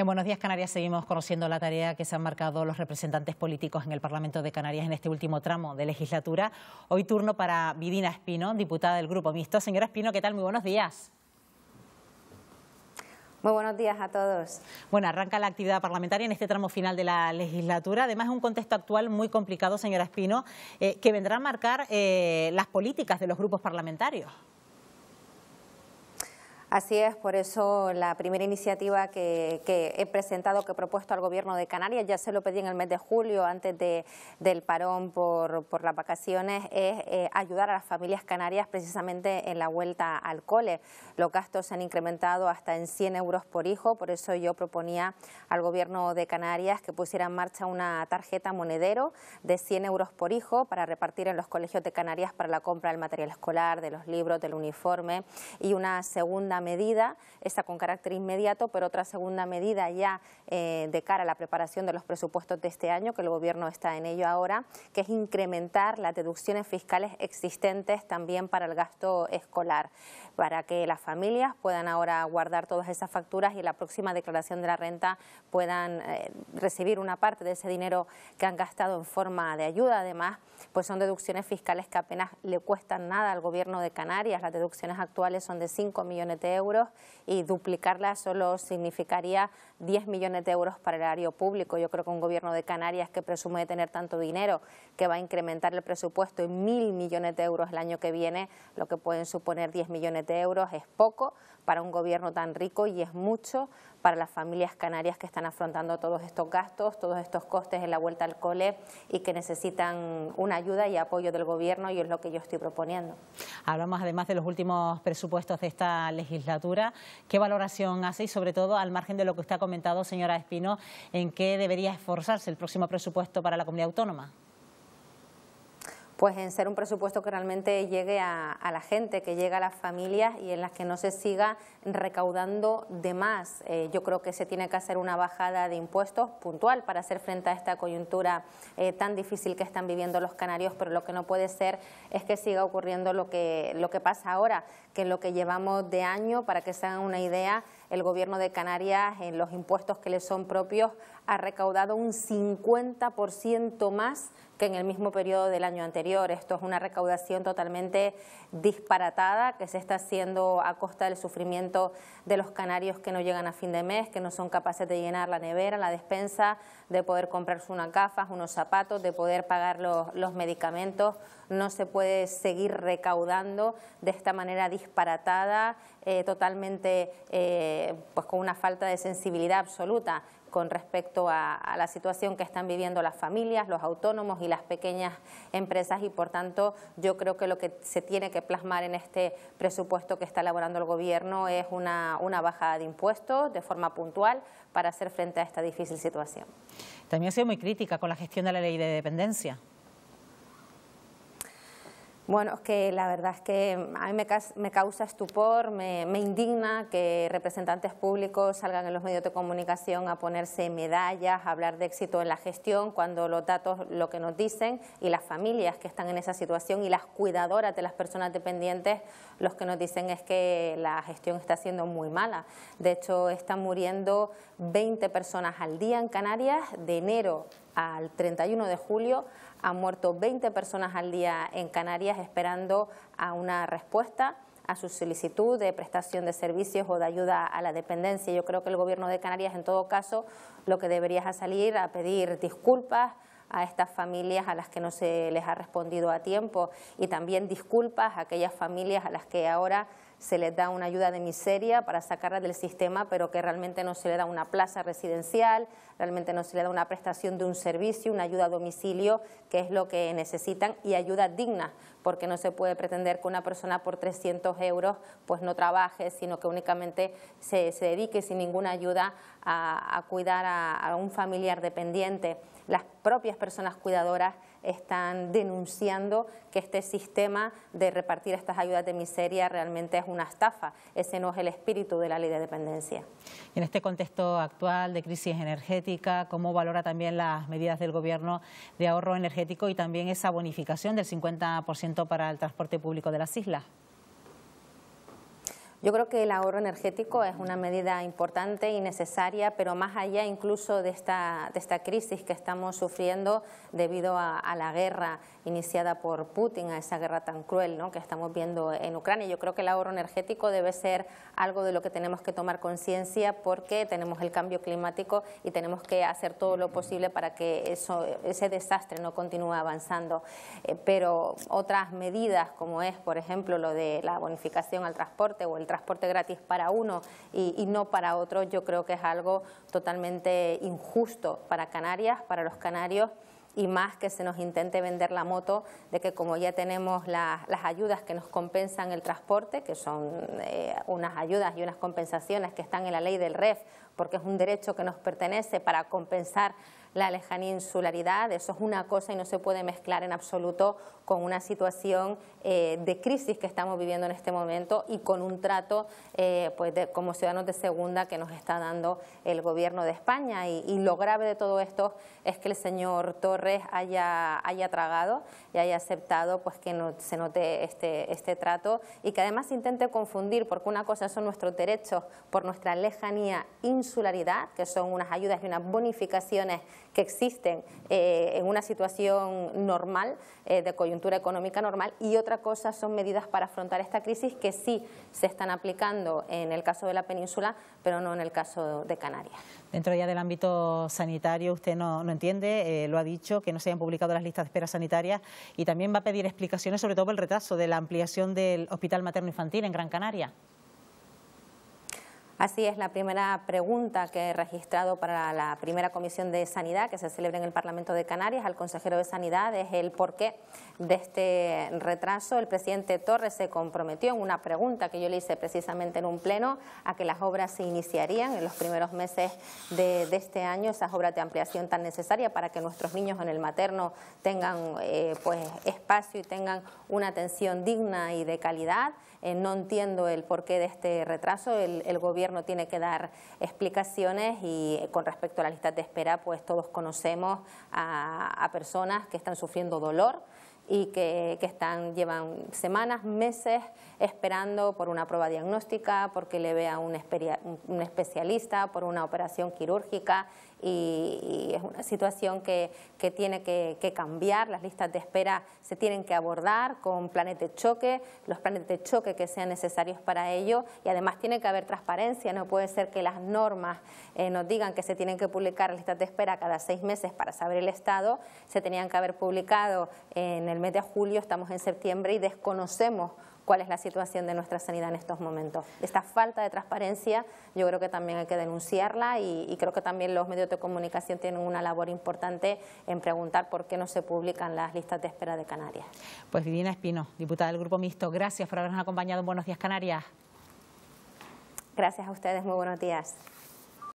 En Buenos Días Canarias seguimos conociendo la tarea que se han marcado los representantes políticos en el Parlamento de Canarias en este último tramo de legislatura. Hoy turno para Vidina Espino, diputada del Grupo Mixto. Señora Espino, ¿qué tal? Muy buenos días. Muy buenos días a todos. Bueno, arranca la actividad parlamentaria en este tramo final de la legislatura. Además, es un contexto actual muy complicado, señora Espino, que vendrá a marcar las políticas de los grupos parlamentarios. Así es, por eso la primera iniciativa que he presentado, que he propuesto al Gobierno de Canarias, ya se lo pedí en el mes de julio, antes del parón por las vacaciones, es ayudar a las familias canarias precisamente en la vuelta al cole. Los gastos se han incrementado hasta en 100 euros por hijo, por eso yo proponía al Gobierno de Canarias que pusiera en marcha una tarjeta monedero de 100 euros por hijo para repartir en los colegios de Canarias para la compra del material escolar, de los libros, del uniforme, y una segunda medida, esta con carácter inmediato, pero otra segunda medida ya de cara a la preparación de los presupuestos de este año, que el Gobierno está en ello ahora, que es incrementar las deducciones fiscales existentes también para el gasto escolar, para que las familias puedan ahora guardar todas esas facturas y en la próxima declaración de la renta puedan recibir una parte de ese dinero que han gastado en forma de ayuda. Además, pues son deducciones fiscales que apenas le cuestan nada al Gobierno de Canarias. Las deducciones actuales son de 5 millones de euros y duplicarla solo significaría 10 millones de euros para el erario público. Yo creo que un Gobierno de Canarias que presume de tener tanto dinero, que va a incrementar el presupuesto en 1.000 millones de euros el año que viene, lo que pueden suponer 10 millones de euros es poco para un gobierno tan rico y es mucho para las familias canarias que están afrontando todos estos gastos, todos estos costes en la vuelta al cole y que necesitan una ayuda y apoyo del Gobierno, y es lo que yo estoy proponiendo. Hablamos además de los últimos presupuestos de esta legislatura. ¿Qué valoración hace, y sobre todo al margen de lo que usted ha comentado, señora Espino, en qué debería esforzarse el próximo presupuesto para la comunidad autónoma? Pues en ser un presupuesto que realmente llegue a la gente, que llegue a las familias y en las que no se siga recaudando de más. Yo creo que se tiene que hacer una bajada de impuestos puntual para hacer frente a esta coyuntura tan difícil que están viviendo los canarios, pero lo que no puede ser es que siga ocurriendo lo que pasa ahora, que en lo que llevamos de año, para que se hagan una idea, el Gobierno de Canarias en los impuestos que le son propios ha recaudado un 50% más que en el mismo periodo del año anterior. Esto es una recaudación totalmente disparatada que se está haciendo a costa del sufrimiento de los canarios que no llegan a fin de mes, que no son capaces de llenar la nevera, la despensa, de poder comprarse unas gafas, unos zapatos, de poder pagar los medicamentos. No se puede seguir recaudando de esta manera disparatada, totalmente pues con una falta de sensibilidad absoluta con respecto a la situación que están viviendo las familias, los autónomos y las pequeñas empresas, y por tanto yo creo que lo que se tiene que plasmar en este presupuesto que está elaborando el Gobierno es una bajada de impuestos de forma puntual para hacer frente a esta difícil situación. También ha sido muy crítica con la gestión de la ley de dependencia. Bueno, es que la verdad es que a mí me causa estupor, me indigna que representantes públicos salgan en los medios de comunicación a ponerse medallas, a hablar de éxito en la gestión, cuando los datos lo que nos dicen, y las familias que están en esa situación y las cuidadoras de las personas dependientes, los que nos dicen es que la gestión está siendo muy mala. De hecho, están muriendo 20 personas al día en Canarias. De enero al 31 de julio han muerto 20 personas al día en Canarias esperando a una respuesta a su solicitud de prestación de servicios o de ayuda a la dependencia. Yo creo que el Gobierno de Canarias, en todo caso, lo que debería es salir a pedir disculpas a estas familias a las que no se les ha respondido a tiempo, y también disculpas a aquellas familias a las que ahora se les da una ayuda de miseria para sacarlas del sistema, pero que realmente no se le da una plaza residencial, realmente no se le da una prestación de un servicio, una ayuda a domicilio, que es lo que necesitan, y ayuda digna, porque no se puede pretender que una persona por 300 euros pues no trabaje, sino que únicamente se dedique sin ninguna ayuda a cuidar a un familiar dependiente. Las propias personas cuidadoras están denunciando que este sistema de repartir estas ayudas de miseria realmente es una estafa. Ese no es el espíritu de la ley de dependencia. En este contexto actual de crisis energética, ¿cómo valora también las medidas del Gobierno de ahorro energético y también esa bonificación del 50% para el transporte público de las islas? Yo creo que el ahorro energético es una medida importante y necesaria, pero más allá incluso de esta crisis que estamos sufriendo debido a la guerra iniciada por Putin, a esa guerra tan cruel, ¿no?, que estamos viendo en Ucrania. Yo creo que el ahorro energético debe ser algo de lo que tenemos que tomar conciencia, porque tenemos el cambio climático y tenemos que hacer todo lo posible para que ese desastre no continúe avanzando. Pero otras medidas, como es, por ejemplo, lo de la bonificación al transporte o el transporte gratis para uno y no para otro, yo creo que es algo totalmente injusto para Canarias, para los canarios, y más que se nos intente vender la moto de que como ya tenemos las ayudas que nos compensan el transporte, que son unas ayudas y unas compensaciones que están en la ley del REF, porque es un derecho que nos pertenece para compensar la lejanía insularidad. Eso es una cosa y no se puede mezclar en absoluto con una situación de crisis que estamos viviendo en este momento y con un trato pues como ciudadanos de segunda que nos está dando el gobierno de España. Y lo grave de todo esto es que el señor Torres haya tragado y haya aceptado pues que no se note este trato, y que además intente confundir, porque una cosa son nuestros derechos por nuestra lejanía insularidad, que son unas ayudas y unas bonificaciones que existen en una situación normal, de coyuntura económica normal, y otra cosa son medidas para afrontar esta crisis que sí se están aplicando en el caso de la península, pero no en el caso de Canarias. Dentro ya del ámbito sanitario, usted no entiende, lo ha dicho, que no se hayan publicado las listas de espera sanitarias, y también va a pedir explicaciones sobre todo por el retraso de la ampliación del Hospital Materno Infantil en Gran Canaria. Así es, la primera pregunta que he registrado para la primera comisión de Sanidad que se celebra en el Parlamento de Canarias al consejero de Sanidad es el porqué de este retraso. El presidente Torres se comprometió en una pregunta que yo le hice precisamente en un pleno a que las obras se iniciarían en los primeros meses de este año, esas obras de ampliación tan necesarias para que nuestros niños en el materno tengan pues espacio y tengan una atención digna y de calidad. No entiendo el porqué de este retraso. El gobierno tiene que dar explicaciones, y con respecto a la lista de espera, pues todos conocemos a personas que están sufriendo dolor y que llevan semanas, meses esperando por una prueba diagnóstica, porque le vea un especialista, por una operación quirúrgica, y es una situación que tiene que cambiar. Las listas de espera se tienen que abordar con planes de choque, los planes de choque que sean necesarios para ello, y además tiene que haber transparencia. No puede ser que las normas nos digan que se tienen que publicar las listas de espera cada 6 meses para saber el estado. Se tenían que haber publicado en el mes de julio, estamos en septiembre y desconocemos cuál es la situación de nuestra sanidad en estos momentos. Esta falta de transparencia yo creo que también hay que denunciarla, y creo que también los medios de comunicación tienen una labor importante en preguntar por qué no se publican las listas de espera de Canarias. Pues Vidina Espino, diputada del Grupo Mixto, gracias por habernos acompañado en Buenos Días Canarias. Gracias a ustedes, muy buenos días.